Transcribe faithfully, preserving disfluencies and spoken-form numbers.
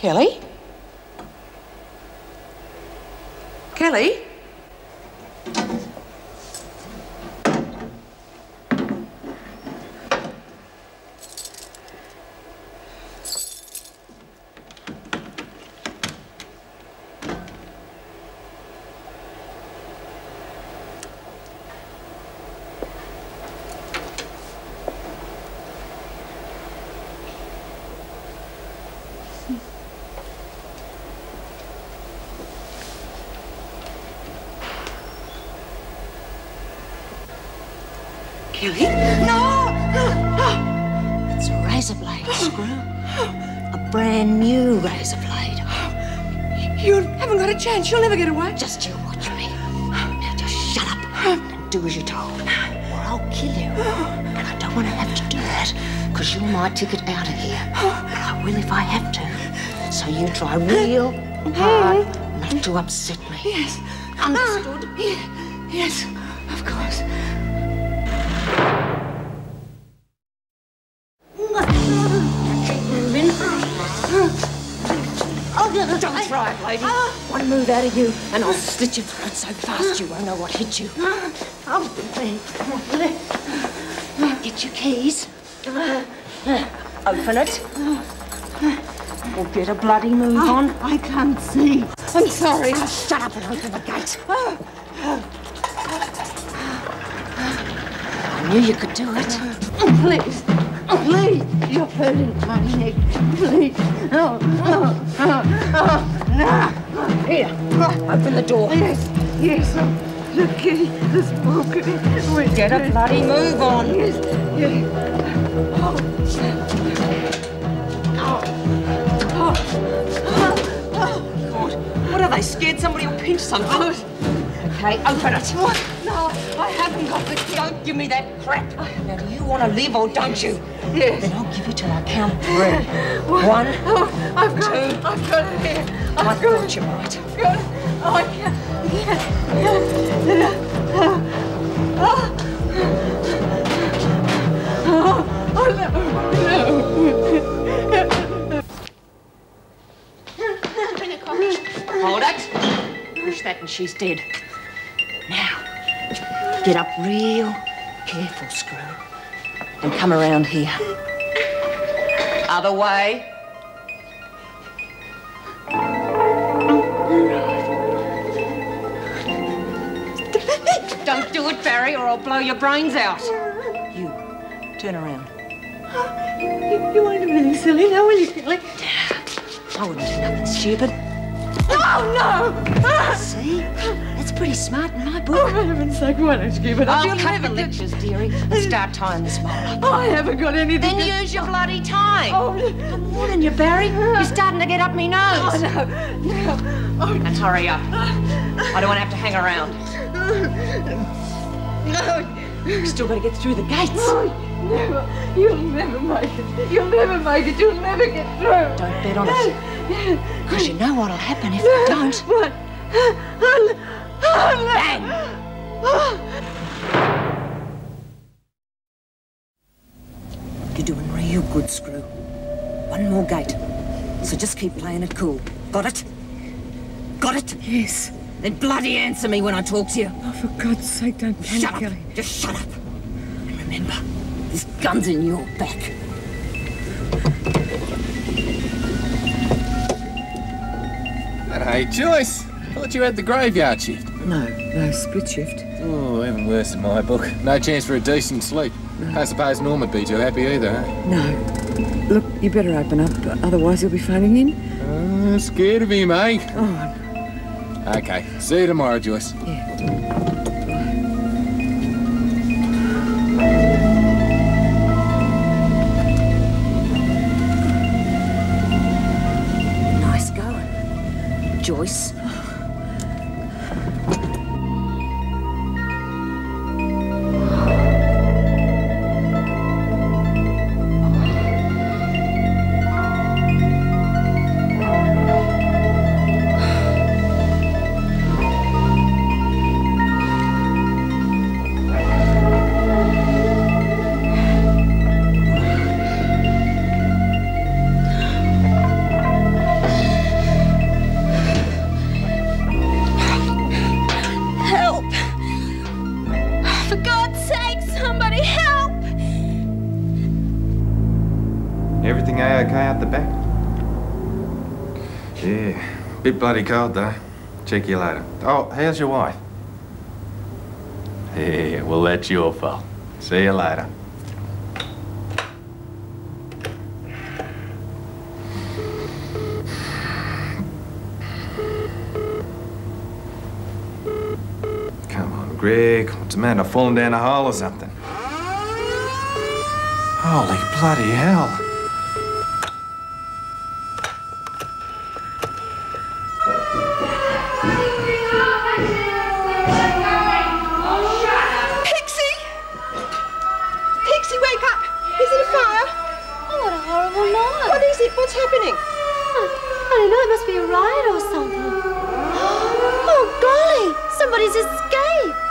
Kelly? Kelly? Kelly? No! It's a razor blade, Screw. A brand new razor blade. You haven't got a chance. You'll never get away. Just you watch me. Now just shut up and do as you're told, or I'll kill you. And I don't want to have to do that, because you're my ticket out of here. And I will if I have to. So you try real hard not to upset me. Yes. Understood? Yes, of course. Don't try it, lady. One move out of you, and I'll slit your throat so fast you won't know what hit you. Get your keys. Open it. Or get a bloody move I, on. I can't see. I'm sorry. Now shut up and open the gate. I knew you could do it. Please. Please, you're hurting my neck. Please. Oh, oh, oh, oh, no. Here, open the door. Yes, yes. Look, Kitty, this broken. Get a bloody move on. Yes, yes. Oh. Oh. Oh. Oh. God, what are they? Scared somebody will pinch something? Oh. Okay, open it. What? No, I haven't got the... Don't give me that crap. Now, do you want to live or don't you? Yes. Then I'll give you till I count three. One, oh, I've got, two. I've got it here. I've I got thought you might. I've got it. Oh, I can't. Oh, oh, no. Hold it. Push that and she's dead. Now, get up real careful, Screw. And come around here. Other way. Don't do it, Barry, or I'll blow your brains out. You, turn around. Oh, you, you won't do anything silly now, will you, Kelly? I wouldn't do nothing stupid. Oh, no! See? That's pretty smart in my book. Oh, I haven't said why don't you give it up. I'll cut the lectures, dearie, and start tying this mole up. Oh, I haven't got anything. Then to... use your bloody tie. Oh, I'm warning you, Barry. You're starting to get up me nose. Oh, no. No. Oh, now hurry up. I don't want to have to hang around. No. You've still got to get through the gates. Oh. Never, you'll never make it. You'll never make it. You'll never get through. Don't bet on it. Because you know what'll happen if you don't. What? I'll, I'll Bang! You're doing real good, Screw. One more gate. So just keep playing it cool. Got it? Got it? Yes. Then bloody answer me when I talk to you. Oh, for God's sake, don't panic, shut up. Kelly. Just shut up. And remember... this gun's in your back. Hey, Joyce! Thought you had the graveyard shift. No, no, split shift. Oh, even worse in my book. No chance for a decent sleep. No. I suppose Norm would be too happy either, eh? No. Look, you better open up, otherwise he'll be phoning in. Uh, scared of him, eh? Oh, no. Okay, see you tomorrow, Joyce. Yeah. Joyce. Yeah. Bit bloody cold, though. Check you later. Oh, how's your wife? Yeah, well, that's your fault. See you later. Come on, Greg. What's the matter? Falling down a hole or something? Holy bloody hell. Escape!